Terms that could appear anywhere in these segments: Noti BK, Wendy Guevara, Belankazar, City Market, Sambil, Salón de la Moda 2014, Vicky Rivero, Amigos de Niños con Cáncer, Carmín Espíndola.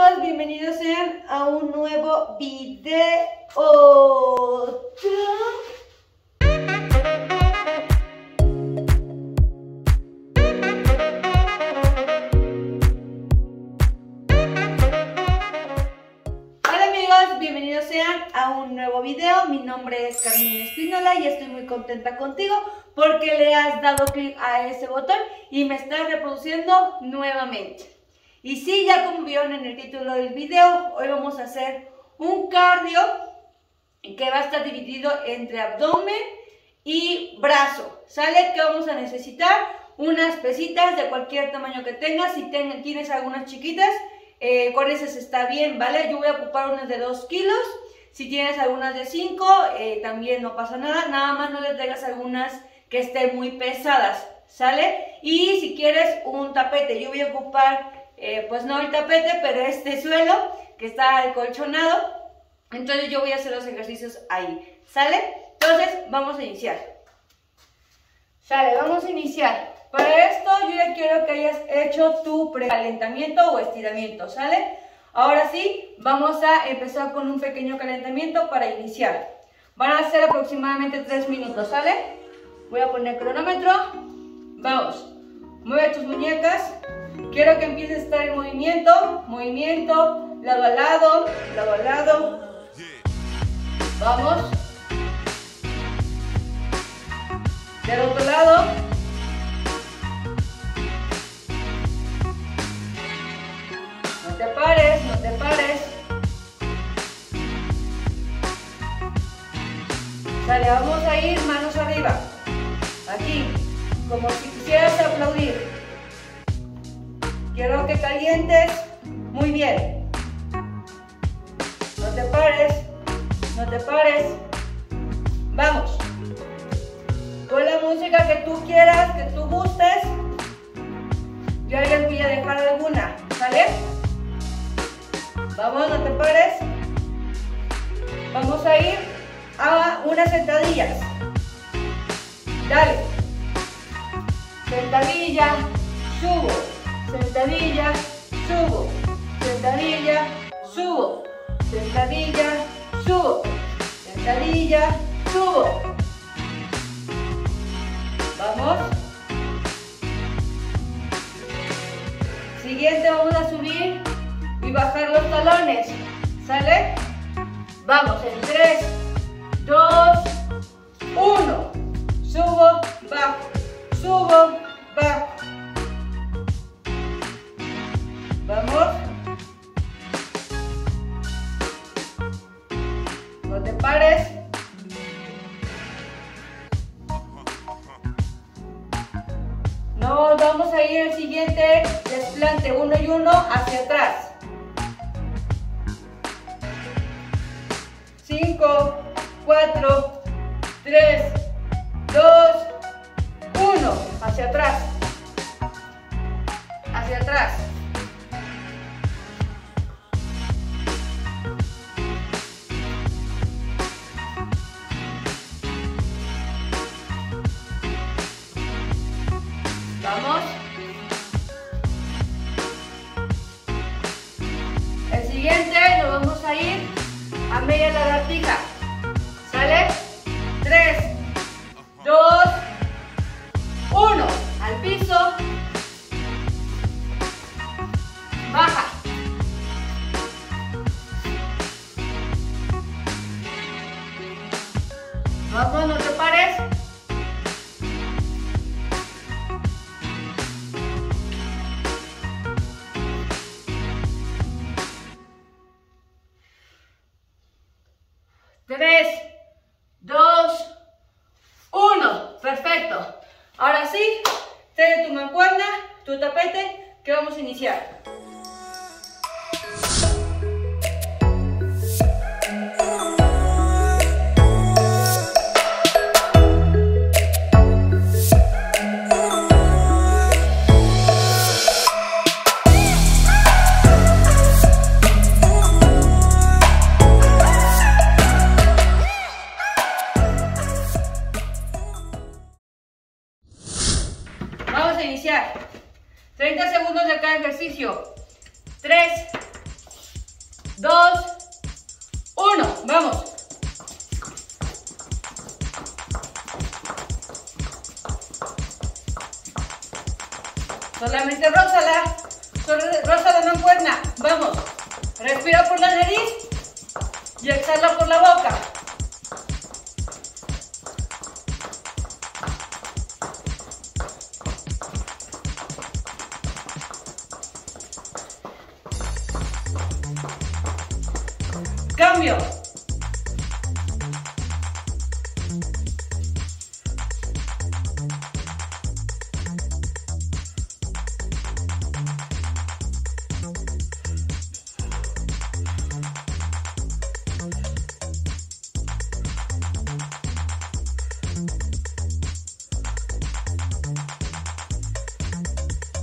amigos, bienvenidos sean a un nuevo video. Bienvenidos sean a un nuevo video. Mi nombre es Carmín Espíndola y estoy muy contenta contigo porque le has dado clic a ese botón y me estás reproduciendo nuevamente. Y sí, ya como vieron en el título del video, hoy vamos a hacer un cardio que va a estar dividido entre abdomen y brazo. ¿Sale? Que vamos a necesitar unas pesitas de cualquier tamaño que tengas. Si tienes algunas chiquitas, con esas está bien, ¿vale? Yo voy a ocupar unas de 2 kilos. Si tienes algunas de 5, también no pasa nada. Nada más no le traigas algunas que estén muy pesadas, ¿sale? Y si quieres un tapete, yo voy a ocupar, pues no el tapete, pero este suelo que está acolchonado. Entonces yo voy a hacer los ejercicios ahí, ¿sale? Entonces vamos a iniciar. Sale, vamos a iniciar. Para esto yo ya quiero que hayas hecho tu precalentamiento o estiramiento, ¿sale? Ahora sí, vamos a empezar con un pequeño calentamiento para iniciar. Van a ser aproximadamente 3 minutos, ¿sale? Voy a poner cronómetro. Vamos, mueve tus muñecas. Quiero que empieces a estar en movimiento, lado a lado, Vamos. Del otro lado. No te pares, Sale, vamos a ir manos arriba, aquí, como si quisieras aplaudir. Quiero que calientes muy bien. No te pares, Vamos, con la música que tú quieras, que tú gustes. Yo les voy a dejar alguna, ¿sale? Vamos, no te pares. Vamos a ir a unas sentadillas. Dale. Sentadilla, subo. Sentadilla, subo. Sentadilla, subo. Sentadilla, subo. Sentadilla, subo. Vamos. Siguiente, vamos a subir y bajar los talones, ¿sale? Vamos, en 3, 2, 1, subo, bajo, vamos, no te pares, nos vamos a ir al siguiente desplante, uno y uno hacia atrás. 5, 4, 3, 2, 1, hacia atrás, Vamos. El siguiente nos vamos a ir a media lagartija, ¿sale? 3, 2, 1, al piso, baja, vamos, no te pares, que vamos a iniciar. 2, 1, vamos. Solamente rózala, rózala no mancuerna, vamos. Respira por la nariz y exhala por la boca. Cambio. Cambio. Vamos, no te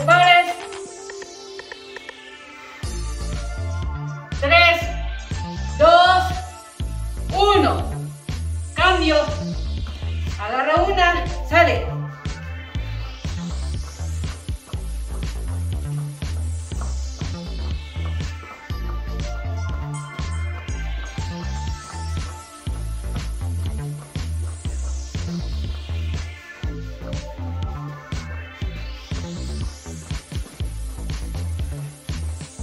pares. 3, 2, 1. Cambio. Agarra una, sale. Segundos.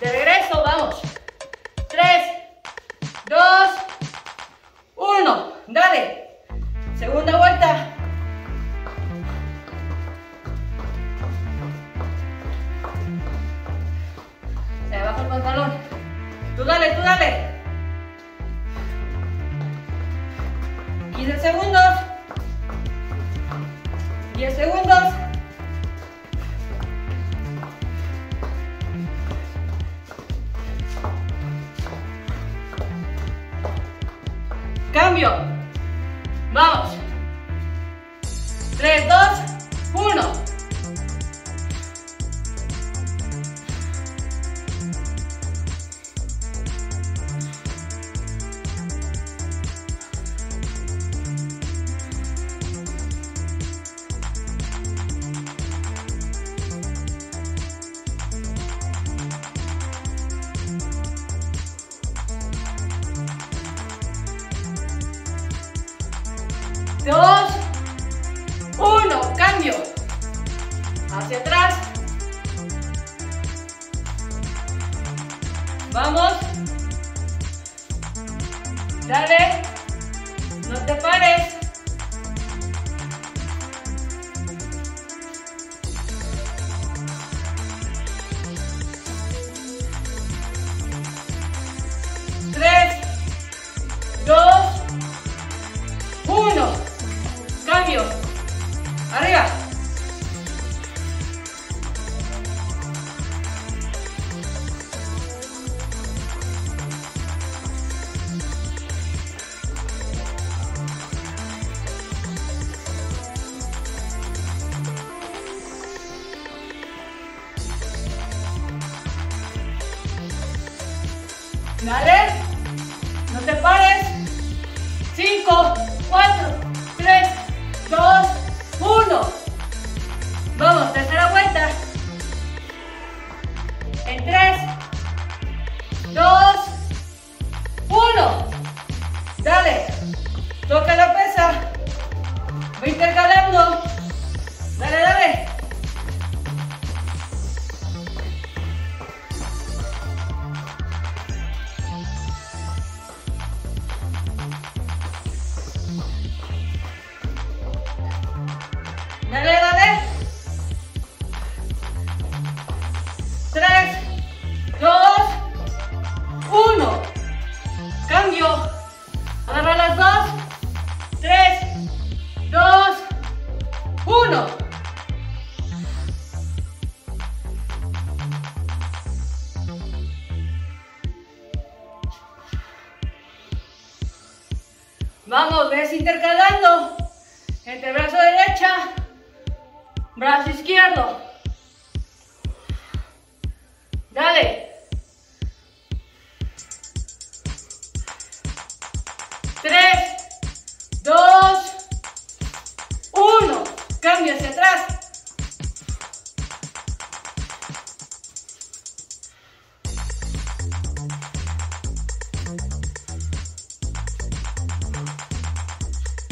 De regreso, vamos. 3, 2, 1. Dale. Segunda vuelta. Se baja el pantalón. Tú dale, tú dale. 15 segundos. 10 segundos. 3, 2, 1. Hacia atrás. Vamos. Dale. No te pares. Dale, no te pares. 5, 4, 3, 2, 1. Vamos, tercera vuelta. En 3, 2, 1. Dale, toca la pesa. Voy intercalando. Dale, dale. Dale, dale. 3, Vamos, ves intercalando entre brazo derecha, brazo izquierdo. Dale. 3, 2, 1. Cambio hacia atrás.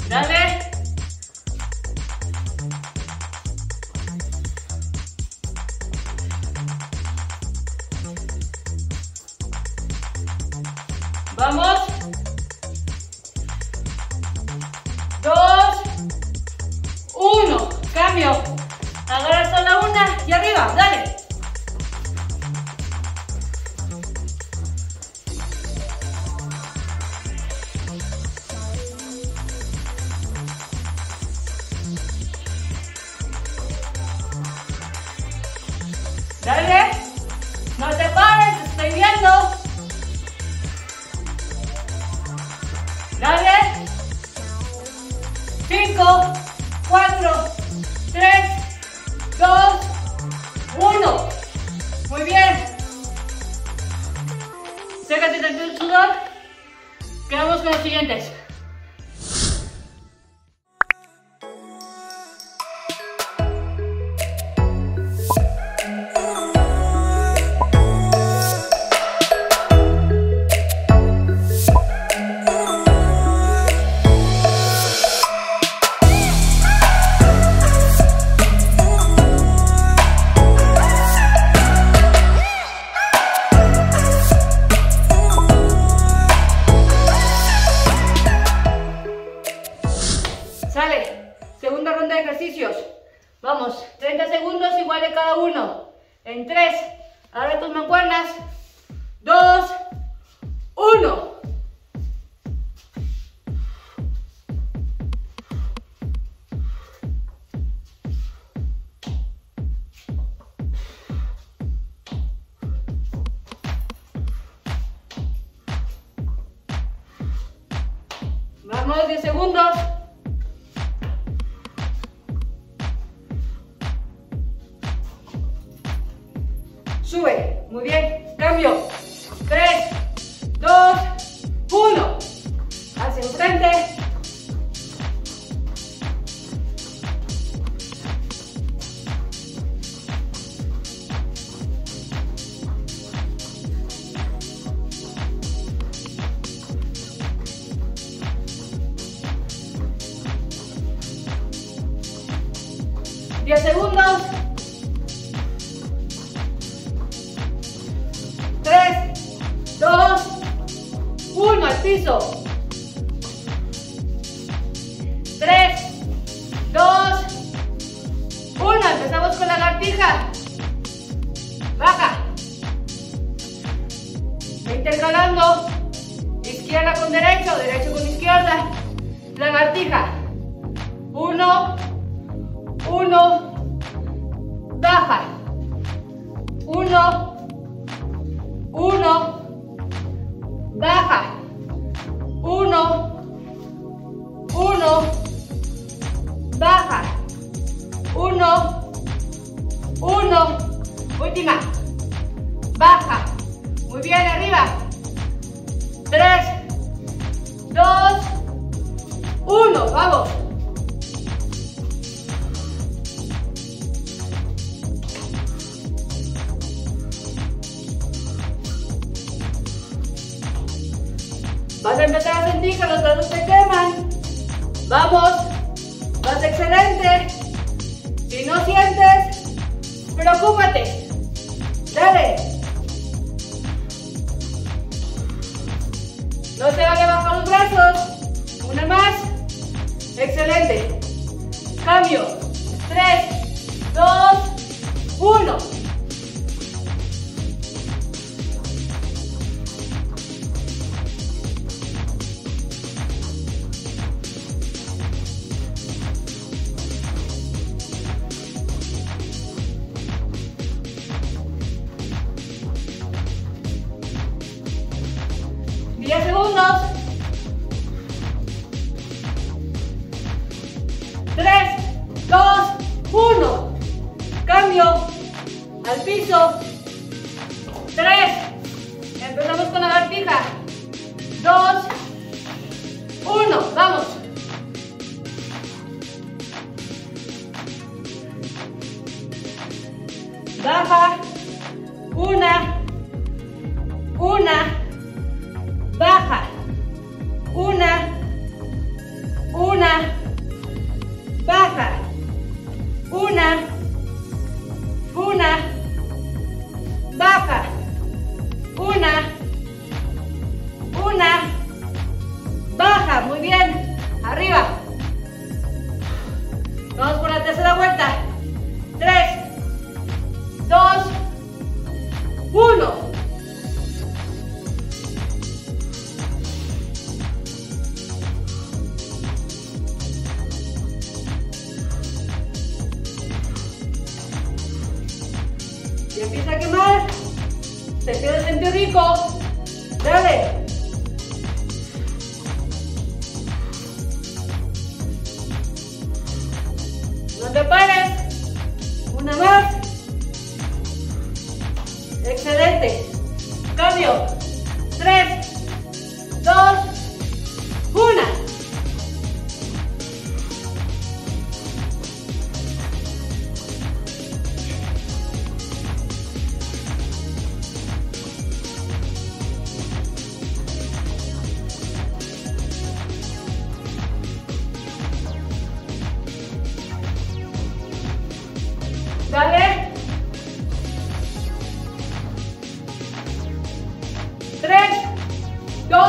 Dale. Vamos. 2, 1. Cambio. Agarra solo una y arriba. Dale. Dale, no te pares, te estoy viendo. Dale, 5, 4, 3, 2, 1. Muy bien. Sécate del sudor. Quedamos con los siguientes. Segunda ronda de ejercicios. Vamos, 30 segundos igual de cada uno. En 3, agarra tus mancuernas. 2, 1. Vamos, 10 segundos. Sube, muy bien, cambio, 3, 2, 1, hacia enfrente, diez segundos. 3, 2, 1, al piso. 3, 2, 1. Empezamos con la lagartija. Baja. Va intercalando. Izquierda con derecho, derecho con izquierda. Lagartija. 1, 1. Baja. 1, 1. Baja. 1, 1. Baja. 1, 1. Última. Baja. Muy bien, arriba. 3, 2, 1. Vamos. Vas a empezar a sentir que los dedos te queman. Vamos, vas excelente. Si no sientes, preocúpate. Dale. No te vale bajar los brazos. Una más. Excelente. Cambio. 3, 2, 1. una, baja, una, baja, una, baja, una, baja, muy bien, arriba. Vamos por la tercera vuelta, 3, 2, 1. Empieza a quemar, te queda el sentido rico, dale. No te pares, una más, excelente, cambio, 3, 2, 1. Dale. 3, 2,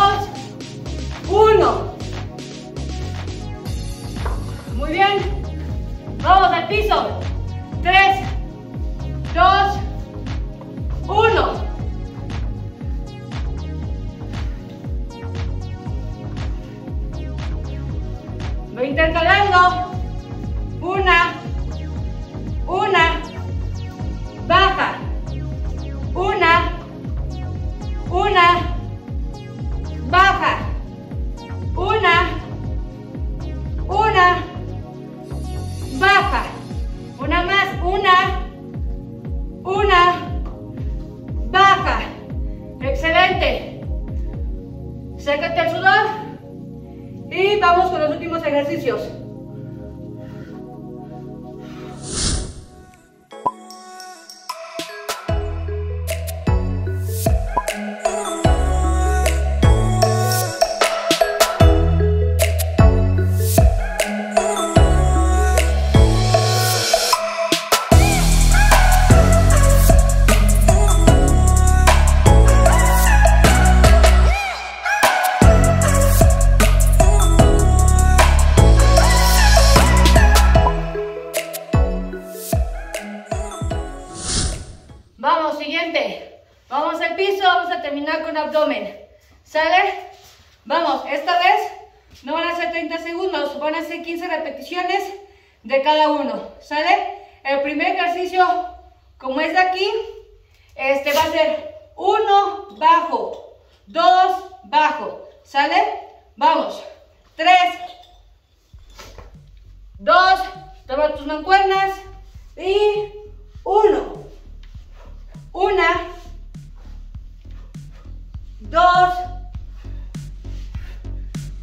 1. Muy bien. Vamos al piso. 3, 2, 1. Voy intercalando. Una, baja, una, baja, una, baja, una más, una, baja, excelente, sécate el sudor y vamos con los últimos ejercicios. Vamos, siguiente. Vamos al piso, vamos a terminar con abdomen. ¿Sale? Vamos, esta vez no van a ser 30 segundos, van a ser 15 repeticiones de cada uno. ¿Sale? El primer ejercicio, como es de aquí, va a ser 1, bajo, 2, bajo. ¿Sale? Vamos. 3, 2, toma tus mancuernas y 1. 1, 2,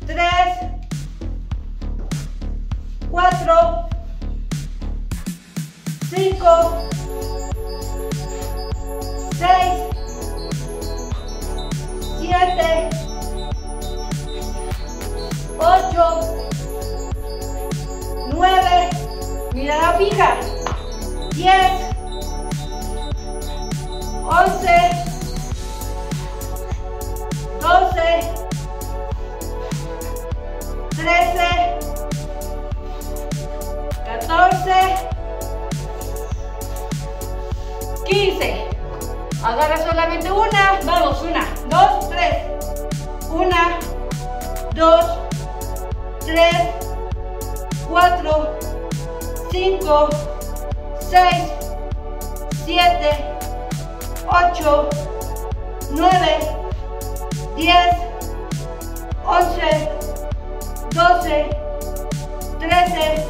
3, 4, 5, 6, 7, 8, 9, mirada fija, 10, 11, 12, 13, 14, 15. Agarra solamente una, vamos, 1, 2, 3. 1, 2, 3, 4, 5, 6, 7, 8, 9, 10, 11, 12, 13,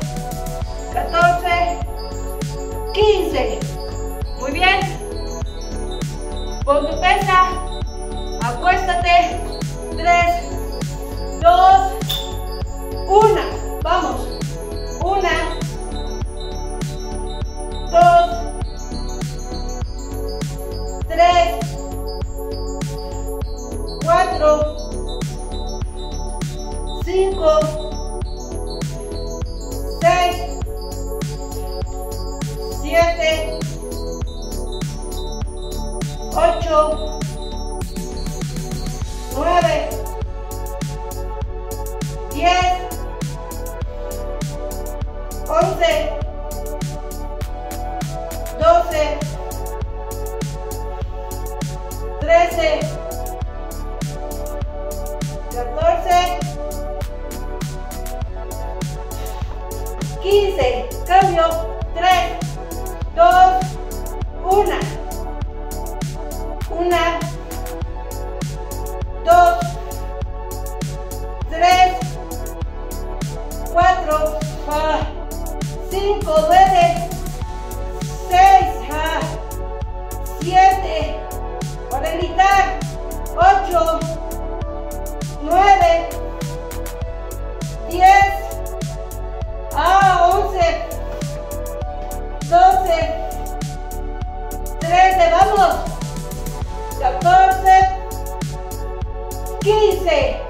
14, 15. Muy bien. Pon tu pesa, acuéstate. 3, 2, 1. Vamos. 1, 2, 3, 15, cambio, 3, 2, 1, 1, 2, 3, 4, 5 veces, 6, 7, para evitar, 8, 9, 10, 11 12 13, vamos, 14 15.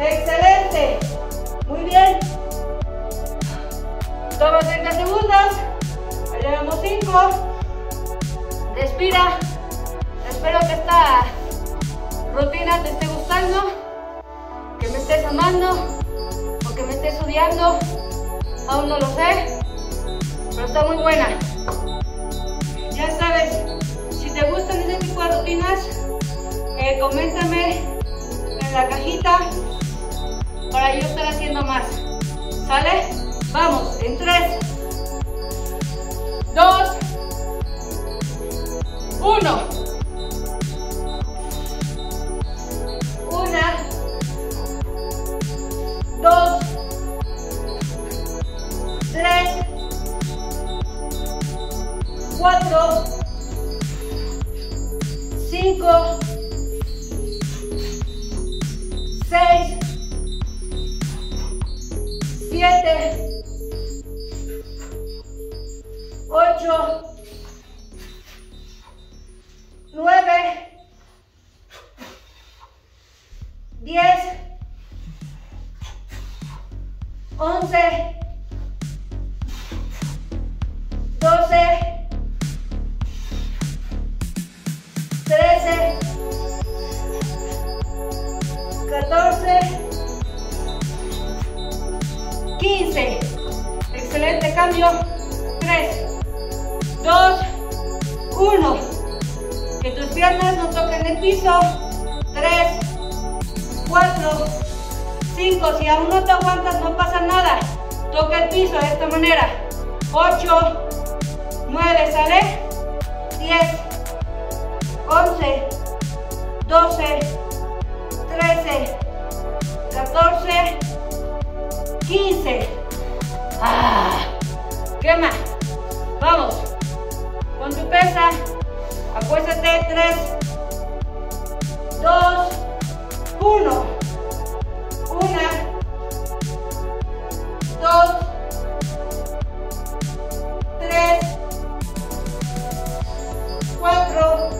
Excelente, muy bien. Toma 30 segundos, llevamos 5. Respira. Espero que esta rutina te esté gustando, que me estés amando o que me estés odiando, aún no lo sé, pero está muy buena. Ya sabes, si te gustan este tipo de rutinas, coméntame en la cajita para yo estar haciendo más. ¿Sale? Vamos, en 3, 2, 1. Cambio, 3, 2, 1, que tus piernas no toquen el piso, 3, 4, 5, si aún no te aguantas no pasa nada, toca el piso de esta manera, 8, 9, sale, 10, 11, 12, 13, 14, 15, ¡ah! Quema, vamos, con tu pesa, acuéstate, 3, 2, 1, 1, 2, 3, 4,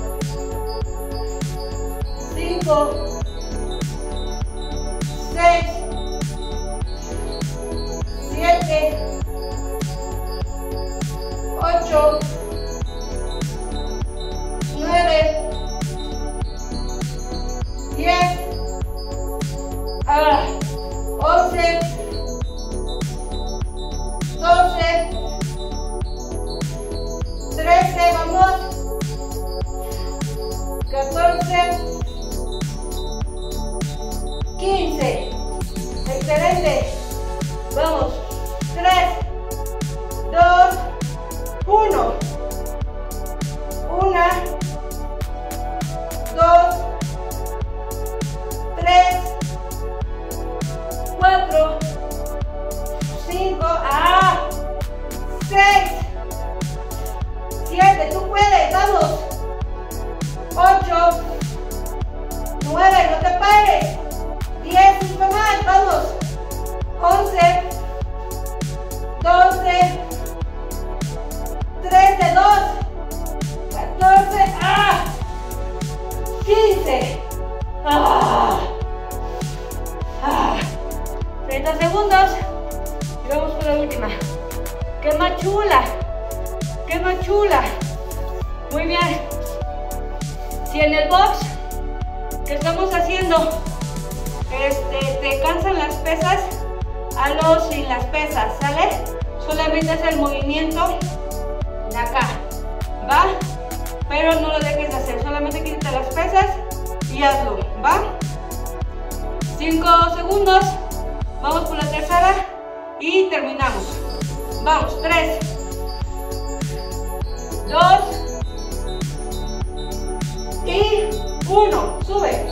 5, 6, 7, 8 9 10, 11 12 13, vamos, 14 15. Excelente, vamos, 3 2. 1, 2, 3, 4, 5, 6, 7, tú puedes, vamos, 8, 9, no te pares, 10, un poco más, vamos, 11, 12, 13, 2, 14, 15, 30 chula, quedó chula. Muy bien. Si en el box que estamos haciendo te cansan las pesas, hazlo sin las pesas, ¿sale? Solamente es el movimiento de acá, ¿va? Pero no lo dejes de hacer, solamente quítate las pesas y hazlo, ¿va? 5 segundos, vamos por la tercera y terminamos. Vamos, 3, 2 y 1, sube.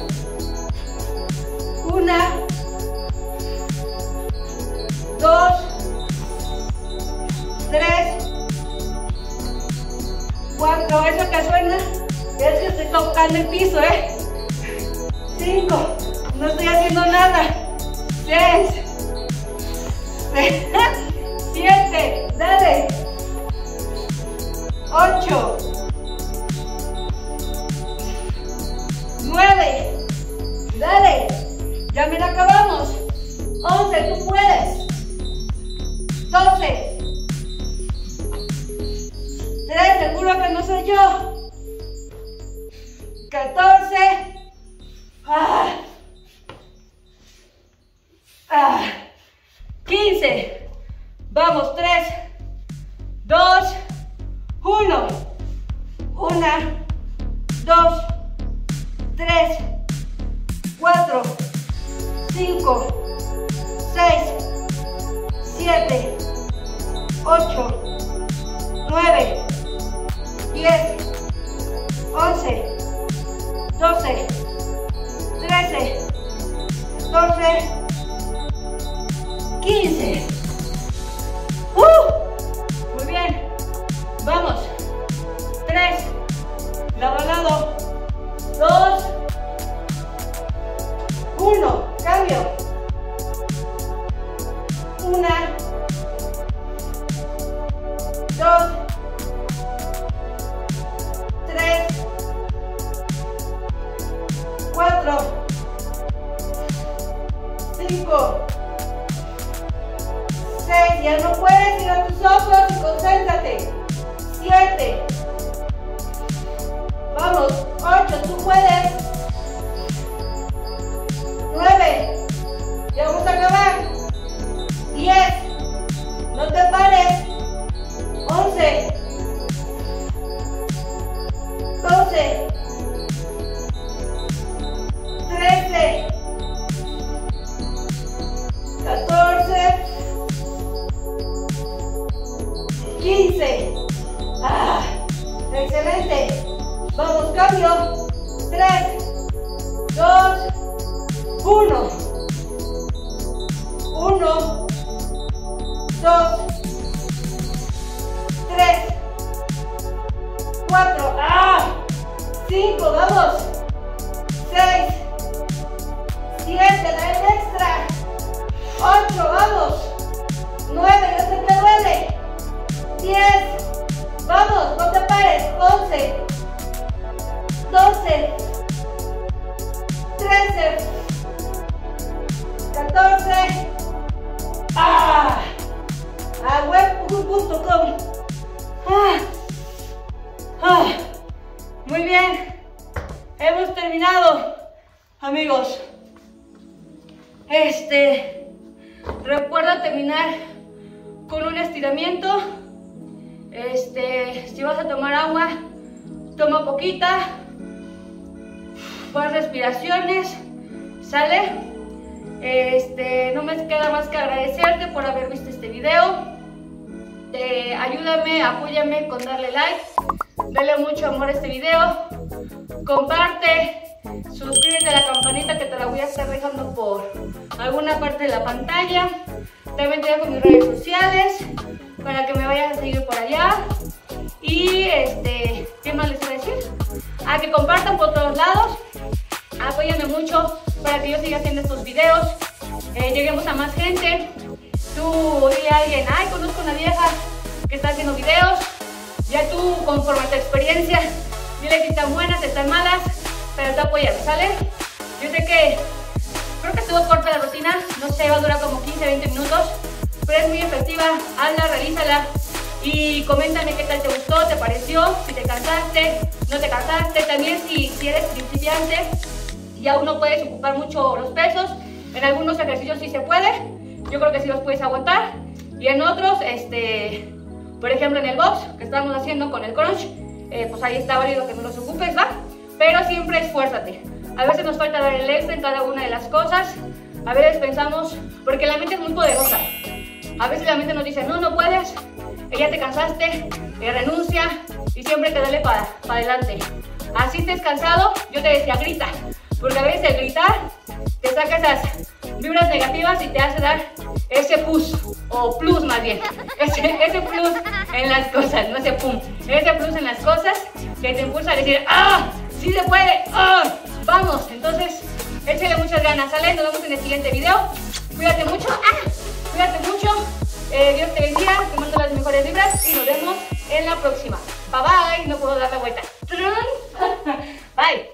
1, 2, 3, 4, eso que suena es que estoy tocando el piso, 5, no estoy haciendo nada, 6, 7, dale, 8, 9, dale, ya mira, acabamos, 11, tú puedes, 12, 13, seguro que no soy yo, 14, ¡ah! 15, vamos, 3, 2, 1, 1, 2, 3, 4, 5, 6, 7, 8, 9, 10, 11, 12, 13, 14, 15. Muy bien, vamos, 3, lado a lado, 2, 1, cambio, 1, 2, 3, 4, 5, 6, ya no puedes, ir a tus ojos y concéntrate, 7, vamos, 8, tú puedes, 9, ya vamos a acabar, 10, no te pares, 11, 12, 13, 14, 15. ¡Ah! Excelente. Vamos, cambio. 3, 2, 1. 1, 2, 3, 4. ¡Ah! 5, vamos. 6, 7, dale el extra. 8, vamos. 9, no se te duele. 10, vamos, no te pares. 11, 12, 13, 14. ¡Ah! A web.com. ¡Ah! ¡Ah! Muy bien, hemos terminado, amigos. Recuerda terminar con un estiramiento. Si vas a tomar agua, toma poquita, más respiraciones, ¿sale? No me queda más que agradecerte por haber visto este video. Ayúdame, apóyame con darle like, dale mucho amor a este video, comparte, suscríbete a la campanita que te la voy a estar dejando por alguna parte de la pantalla. También te dejo mis redes sociales para que me vayas a seguir por allá. Y ¿qué más les voy a decir? A que compartan por todos lados, apóyame mucho para que yo siga haciendo estos videos, lleguemos a más gente. Tú dile a alguien, ay, conozco una vieja que está haciendo videos. Ya tú, conforme a tu experiencia, dile que están buenas, que están malas, pero te apoyamos, ¿sale? Yo sé que creo que estuvo corta la rutina, no sé, va a durar como 15, 20 minutos, pero es muy efectiva, hazla, realízala, y coméntame qué tal te gustó, te pareció, si te cansaste, no te cansaste. También si eres principiante y aún no puedes ocupar mucho los pesos, en algunos ejercicios sí se puede, yo creo que sí los puedes aguantar, y en otros, por ejemplo en el box que estamos haciendo con el crunch, pues ahí está válido que no los ocupes, ¿va? Pero siempre esfuérzate. A veces nos falta dar el extra en cada una de las cosas, a veces pensamos, porque la mente es muy poderosa, a veces la mente nos dice, no, no puedes, ya te cansaste, renuncia, y siempre te dale para adelante. Así estés cansado, yo te decía, grita, porque a veces el gritar te saca esas vibras negativas y te hace dar ese push, o plus más bien, ese plus en las cosas, no ese pum, ese plus en las cosas que te impulsa a decir, ¡ah! ¡Sí se puede! ¡Ah! ¡Vamos! Entonces, échale muchas ganas, ¿sale? Nos vemos en el siguiente video. Cuídate mucho, cuídate mucho. Dios te bendiga, te mando las mejores vibras y nos vemos en la próxima. Bye bye, no puedo dar la vuelta. Bye.